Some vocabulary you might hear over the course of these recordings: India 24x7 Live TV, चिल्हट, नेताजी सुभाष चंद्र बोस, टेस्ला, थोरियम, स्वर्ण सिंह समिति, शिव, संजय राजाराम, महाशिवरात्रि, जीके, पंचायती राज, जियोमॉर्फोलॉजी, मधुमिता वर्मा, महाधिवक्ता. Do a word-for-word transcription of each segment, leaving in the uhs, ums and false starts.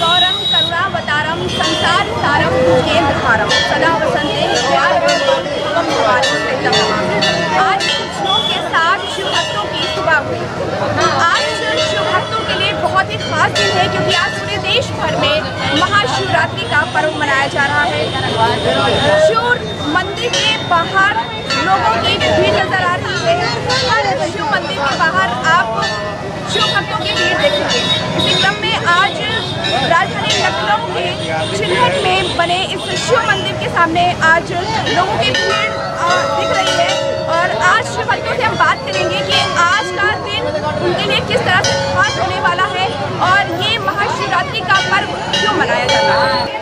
गौरम करुणावतारम संसार सारम भूतेन्द्रहारम सदा वसंते आज शिष्यों के साथ शिव भक्तों की सुबह हुई। आज शिव भक्तों के लिए बहुत ही खास दिन है क्योंकि आज पूरे देश भर में महाशिवरात्रि का पर्व मनाया जा रहा है। शिव मंदिर के बाहर लोगों की भीड़ नजर आ रही है। हर शिव मंदिर के बाहर आप शिव भक्तों की भीड़ देखेंगे। इसी क्रम में आज राजधानी लखनऊ के चिल्हट में बने इस शिव मंदिर के सामने आज लोगों की भीड़ दिख रही है। और आज शिव भक्तों से हम बात करेंगे कि आज का दिन उनके लिए किस तरह से खास होने वाला है और ये महाशिवरात्रि का पर्व क्यों मनाया जाता है।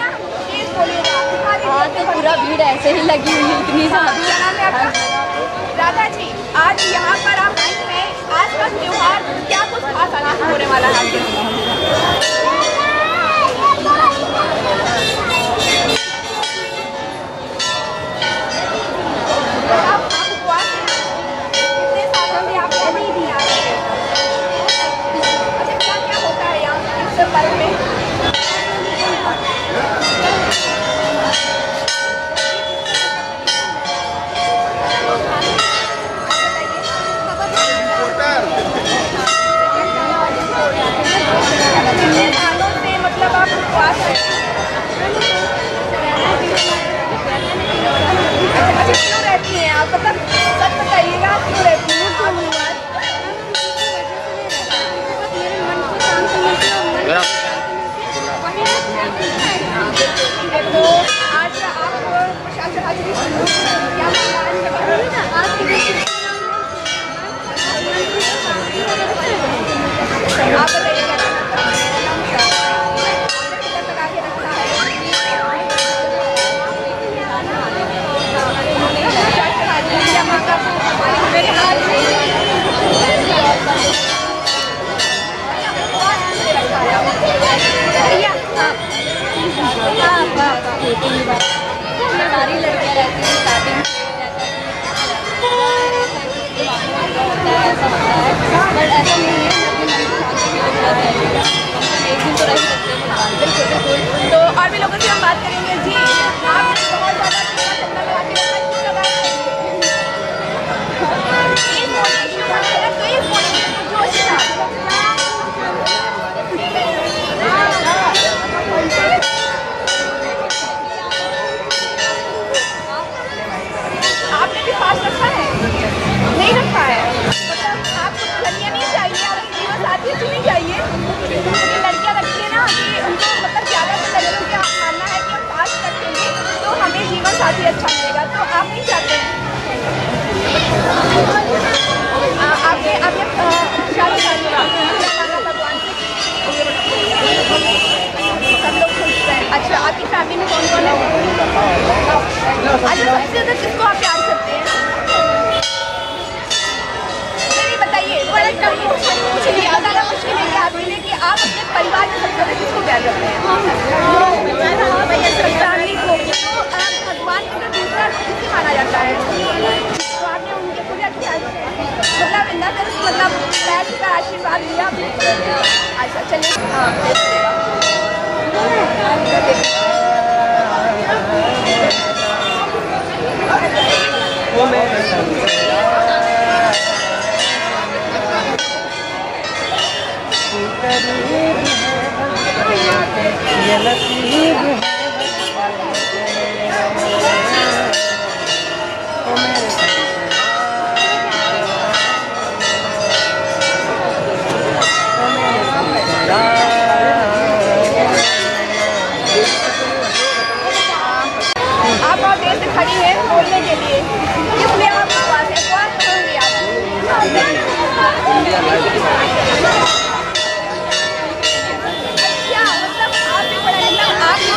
हाँ, तो पूरा भीड़ ऐसे ही लगी हुई है इतनी ज़्यादा। राधा जी, आज यहाँ पर आप आए हैं, आज का त्यौहार क्या कुछ खास आना होने वाला है आपके लिए? क्या क्या होता है यहाँ इस पर्व में?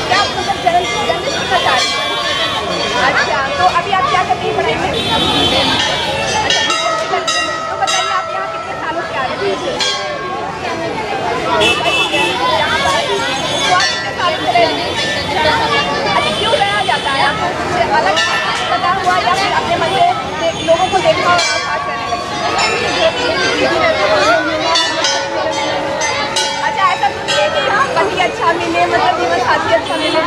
क्या अच्छा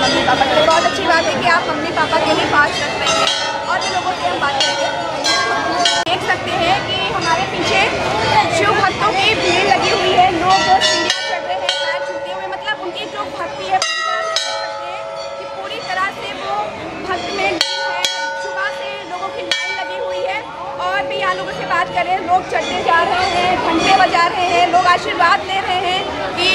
मम्मी पापा के लिए बहुत अच्छी बात है कि आप मम्मी पापा के लिए बात रख रहे हैं और भी लोगों से हम बात करते देख सकते हैं कि हमारे पीछे शिव भक्तों की भीड़ लगी हुई है। लोग सीढ़ियाँ चढ़ रहे हैं, पैर छूते हुए, मतलब उनकी जो भक्ति है कि पूरी तरह से वो भक्त में है। सुबह से लोगों की लाइन लगी हुई है और भी यहाँ लोगों से बात कर रहे हैं। लोग चढ़ते जा रहे हैं, घंटे बजा रहे हैं, लोग आशीर्वाद ले रहे हैं कि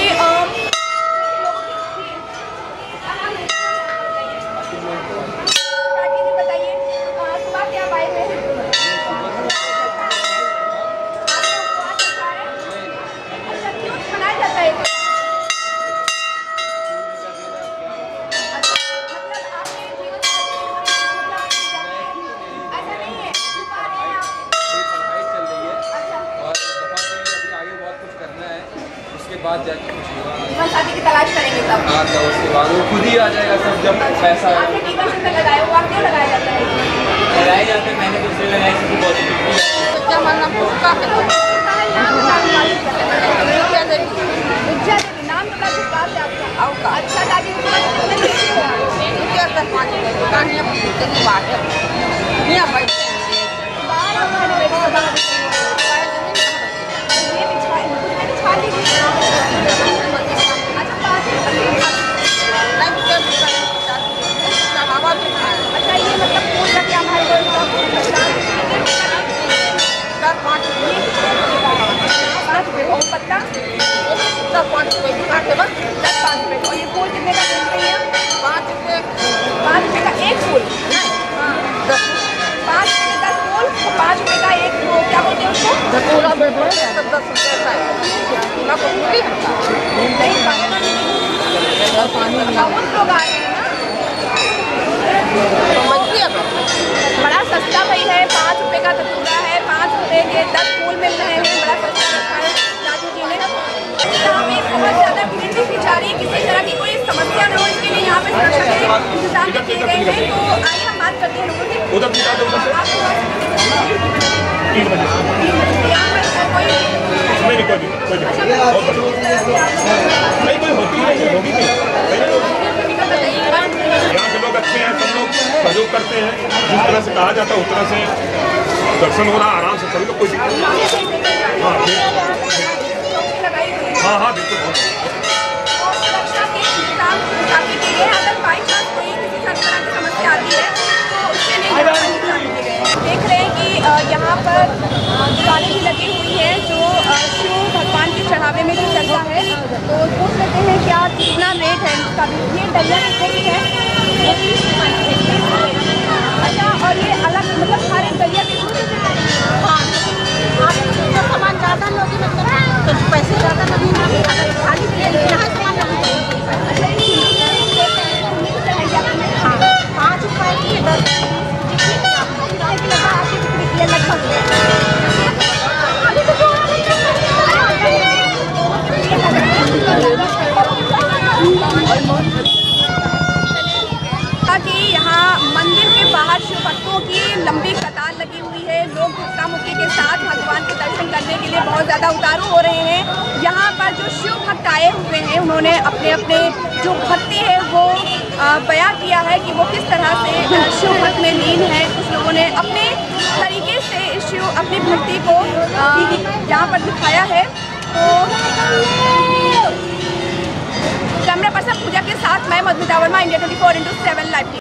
बाद जाके कुछ शादी की तलाश करेंगे तब। हाँ तब उसके बाद वो खुद ही आ जाएगा सब जब पैसा आपने टीका कितना लगाया हुआ क्यों लगाया जाता है? लगाया जाता है, मैंने कुछ नहीं लगाया इसकी बहुत क्या मानना पड़ता है क्या देगी क्या देगी नाम तो लाख बात है आपका आऊँगा अच्छा लागी क्या तक मांग दुकानियाँ कितनी बात है यहाँ पर करते हैं जिस तरह से कहा जाता है उस तरह से दर्शन हो रहा आराम से सभी को कोई दिक्कत नहीं। हाँ हाँ बिल्कुल देख रहे हैं कि यहाँ पर दुकानें भी लगी हुई है जो शिव भगवान के चढ़ावे में भी चलता है। तो पूछ लेते हैं क्या कितना रेट है इसका भी। ये डलिया भी है अच्छा और ये अलग मतलब सारे गलिया भी हाँ आप सामान ज़्यादा लोगे मतलब तो पैसे ज़्यादा नहीं खाली हाँ पाँच रुपये की दस रुपये लगभग कि यहाँ मंदिर के बाहर शिव भक्तों की लंबी कतार लगी हुई है। लोग गुप्तामुखी के साथ भगवान के दर्शन करने के लिए बहुत ज़्यादा उतारू हो रहे हैं। यहाँ पर जो शिव भक्त आए हुए हैं उन्होंने अपने अपने जो भक्ति है वो बयां किया है कि वो किस तरह से शिव भक्त में लीन है। कुछ लोगों ने अपने तरीके से शिव अपनी भक्ति को यहाँ पर दिखाया है। तो कैमरा पर्सन पूजा के साथ मैं मधुमिता वर्मा India twenty four into seven live.